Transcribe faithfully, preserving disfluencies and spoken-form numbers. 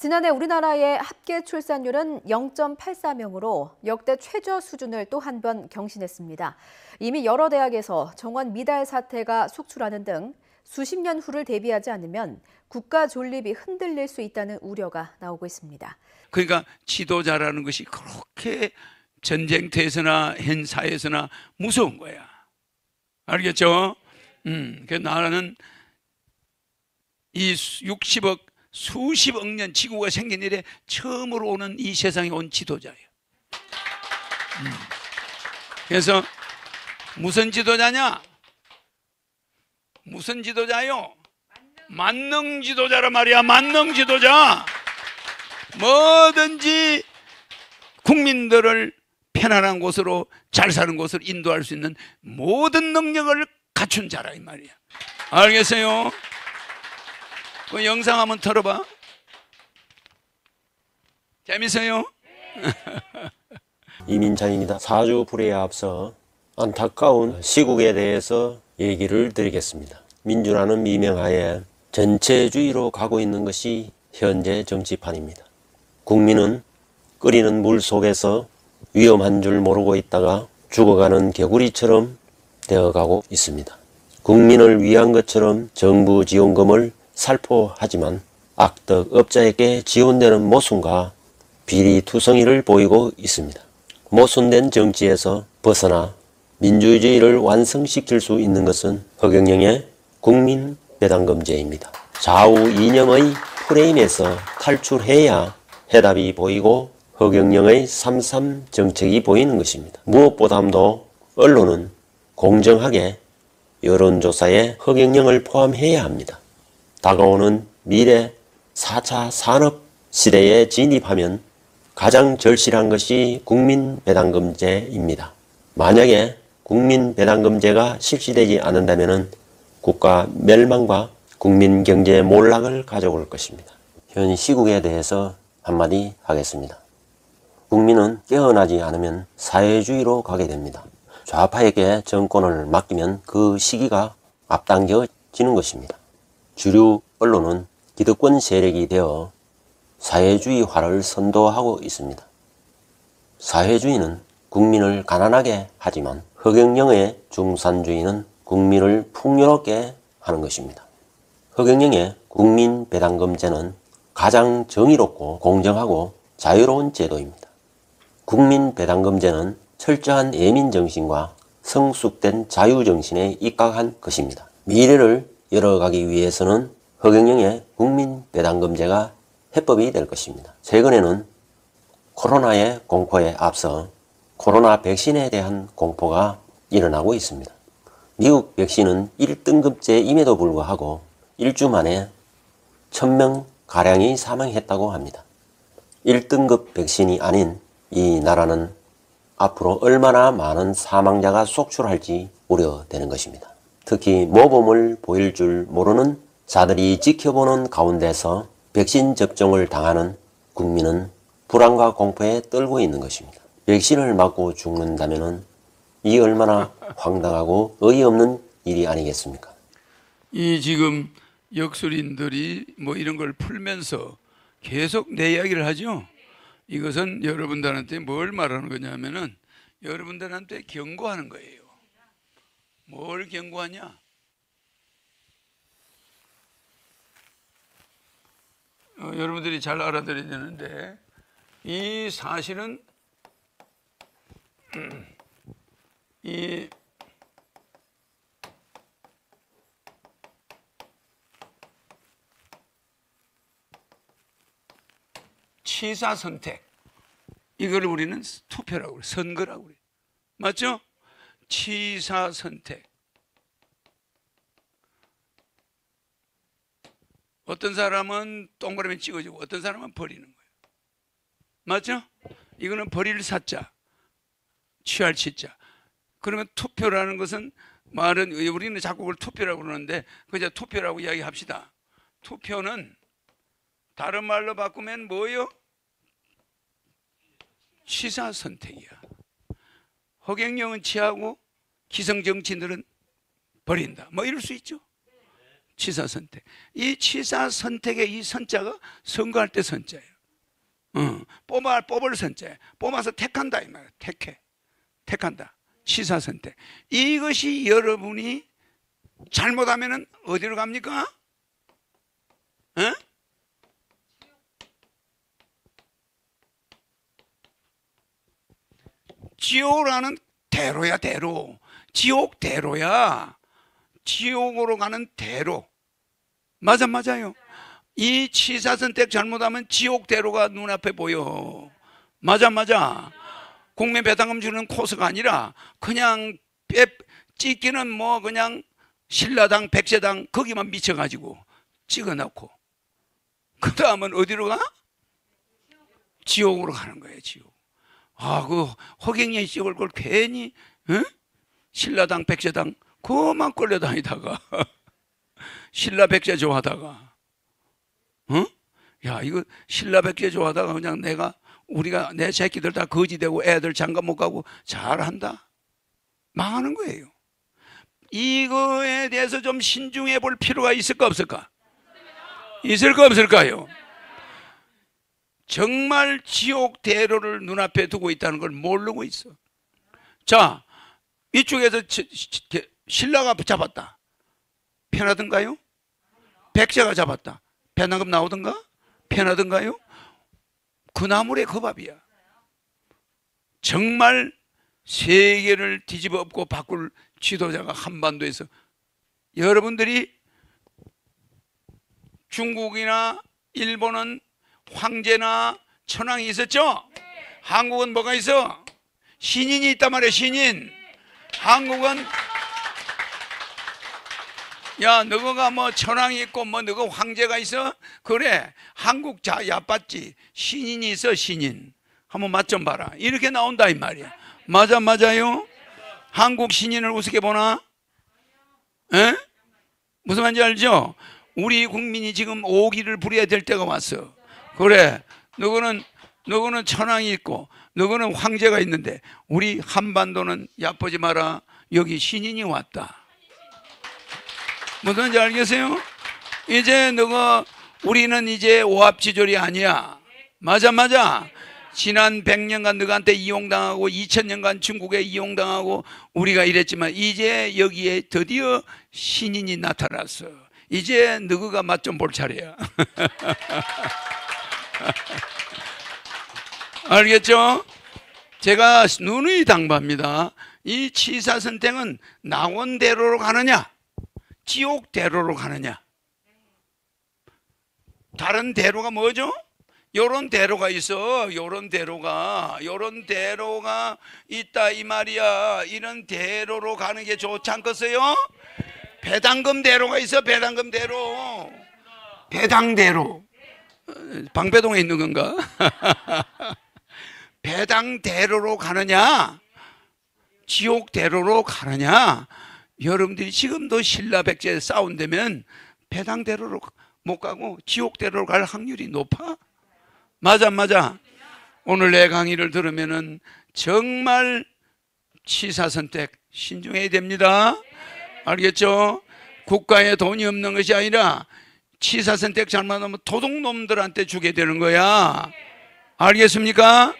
지난해 우리나라의 합계 출산율은 영 점 팔사 명으로 역대 최저 수준을 또 한 번 경신했습니다. 이미 여러 대학에서 정원 미달 사태가 속출하는 등 수십 년 후를 대비하지 않으면 국가 존립이 흔들릴 수 있다는 우려가 나오고 있습니다. 그러니까 지도자라는 것이 그렇게 전쟁터에서나 행사에서나 무서운 거야. 알겠죠? 음, 그 나라는 이 육십억 수십억 년 지구가 생긴 일에 처음으로 오는 이 세상에 온 지도자예요. 음. 그래서 무슨 지도자냐? 무슨 지도자요? 만능, 만능 지도자란 말이야. 만능 지도자. 뭐든지 국민들을 편안한 곳으로 잘 사는 곳으로 인도할 수 있는 모든 능력을 갖춘 자라 이 말이야. 알겠어요? 그 영상 한번 틀어봐. 재밌어요? 이민창입니다. 사 주 불에 앞서 안타까운 시국에 대해서 얘기를 드리겠습니다. 민주라는 미명하에 전체주의로 가고 있는 것이 현재 정치판입니다. 국민은 끓이는 물 속에서 위험한 줄 모르고 있다가 죽어가는 개구리처럼 되어가고 있습니다. 국민을 위한 것처럼 정부 지원금을 살포하지만 악덕업자에게 지원되는 모순과 비리투성이를 보이고 있습니다. 모순된 정치에서 벗어나 민주주의를 완성시킬 수 있는 것은 허경영의 국민배당금제입니다. 좌우 이념의 프레임에서 탈출해야 해답이 보이고 허경영의 삼삼 정책이 보이는 것입니다. 무엇보다도 언론은 공정하게 여론조사에 허경영을 포함해야 합니다. 다가오는 미래 사 차 산업 시대에 진입하면 가장 절실한 것이 국민배당금제입니다. 만약에 국민배당금제가 실시되지 않는다면 국가 멸망과 국민경제 몰락을 가져올 것입니다. 현 시국에 대해서 한마디 하겠습니다. 국민은 깨어나지 않으면 사회주의로 가게 됩니다. 좌파에게 정권을 맡기면 그 시기가 앞당겨지는 것입니다. 주류 언론은 기득권 세력이 되어 사회주의화를 선도하고 있습니다. 사회주의는 국민을 가난하게 하지만 허경영의 중산주의는 국민을 풍요롭게 하는 것입니다. 허경영의 국민배당금제는 가장 정의롭고 공정하고 자유로운 제도입니다. 국민배당금제는 철저한 예민정신과 성숙된 자유정신에 입각한 것입니다. 미래를 열어가기 위해서는 허경영의 국민배당금제가 해법이 될 것입니다. 최근에는 코로나의 공포에 앞서 코로나 백신에 대한 공포가 일어나고 있습니다. 미국 백신은 일 등급제임에도 불구하고 일 주 만에 천 명가량이 사망했다고 합니다. 일 등급 백신이 아닌 이 나라는 앞으로 얼마나 많은 사망자가 속출할지 우려되는 것입니다. 특히 모범을 보일 줄 모르는 자들이 지켜보는 가운데서 백신 접종을 당하는 국민은 불안과 공포에 떨고 있는 것입니다. 백신을 맞고 죽는다면 이 얼마나 황당하고 어이없는 일이 아니겠습니까? 이 지금 역술인들이 뭐 이런 걸 풀면서 계속 내 이야기를 하죠. 이것은 여러분들한테 뭘 말하는 거냐면은 여러분들한테 경고하는 거예요. 뭘 경고하냐? 어, 여러분들이 잘 알아들어야 되는데 이 사실은 이 취사 선택 이걸 우리는 투표라고 그래, 선거라고 그래, 맞죠? 취사 선택. 어떤 사람은 동그라미 찍어주고 어떤 사람은 버리는 거예요. 맞죠? 이거는 버릴 사자, 취할 치자. 그러면 투표라는 것은 말은 우리는 자꾸 그걸 투표라고 그러는데 그냥 투표라고 이야기합시다. 투표는 다른 말로 바꾸면 뭐요? 취사 선택이야. 허경영은 취하고 기성정치인들은 버린다. 뭐 이럴 수 있죠. 취사선택. 이 취사선택의 이 선자가 선거할 때 선자예요. 어, 뽑아, 뽑을 선자예요. 뽑아서 택한다 이 말이에요. 택해, 택한다. 취사선택. 이것이 여러분이 잘못하면 어디로 갑니까? 어? 지옥이라는 대로야, 대로. 지옥 대로야. 지옥으로 가는 대로. 맞아, 맞아요. 이 취사선택 잘못하면 지옥 대로가 눈앞에 보여. 맞아, 맞아. 공매 배당금 주는 코스가 아니라 그냥 빼, 찍기는 뭐 그냥 신라당, 백제당 거기만 미쳐가지고 찍어놓고. 그 다음은 어디로 가? 지옥으로 가는 거예요, 지옥. 아, 그 허경영 찍을 걸 괜히 에? 신라당, 백제당 그만 끌려다니다가 신라 백제 좋아하다가, 어? 야, 이거 신라 백제 좋아하다가 그냥 내가 우리가 내 새끼들 다 거지되고 애들 장가 못 가고 잘한다 망하는 거예요. 이거에 대해서 좀 신중해 볼 필요가 있을까 없을까? 있을까 없을까요? 정말 지옥 대로를 눈앞에 두고 있다는 걸 모르고 있어. 자, 이쪽에서 신라가 잡았다. 편하던가요? 백제가 잡았다. 배당금 나오던가? 편하던가요? 그나물의 거밥이야. 정말 세계를 뒤집어 엎고 바꿀 지도자가 한반도에서, 여러분들이 중국이나 일본은 황제나 천황이 있었죠? 네. 한국은 뭐가 있어? 신인이 있단 말이야, 신인. 네. 한국은 야, 너가 뭐 천황이 있고 뭐 너가 황제가 있어? 그래, 한국 자 야빴지. 신인이 있어, 신인. 한번 맛 좀 봐라. 이렇게 나온다 이 말이야. 맞아, 맞아요? 한국 신인을 우습게 보나? 에? 무슨 말인지 알죠? 우리 국민이 지금 오기를 부려야 될 때가 왔어. 그래, 너거는 너거는 천황이 있고 너거는 황제가 있는데 우리 한반도는 야쁘지 마라. 여기 신인이 왔다. 무슨 말인지 알겠어요? 이제 너거 우리는 이제 오합지졸이 아니야. 맞아, 맞아. 지난 백 년간 너한테 이용당하고 이천 년간 중국에 이용당하고 우리가 이랬지만 이제 여기에 드디어 신인이 나타났어. 이제 너가 맛 좀 볼 차례야. 알겠죠? 제가 누누이 당부합니다. 이 취사선택은 낙원대로로 가느냐 지옥대로로 가느냐. 다른 대로가 뭐죠? 요런 대로가 있어. 요런 대로가 요런 대로가 있다 이 말이야. 이런 대로로 가는 게 좋지 않겠어요? 배당금 대로가 있어. 배당금 대로. 배당대로. 방배동에 있는 건가? 배당대로로 가느냐 지옥대로로 가느냐. 여러분들이 지금도 신라 백제 싸운다면 배당대로로 못 가고 지옥대로로 갈 확률이 높아? 맞아, 맞아. 오늘 내 강의를 들으면은 정말 취사선택 신중해야 됩니다. 알겠죠? 국가에 돈이 없는 것이 아니라 취사선택 잘못하면 도둑놈들한테 주게 되는 거야. 알겠습니까?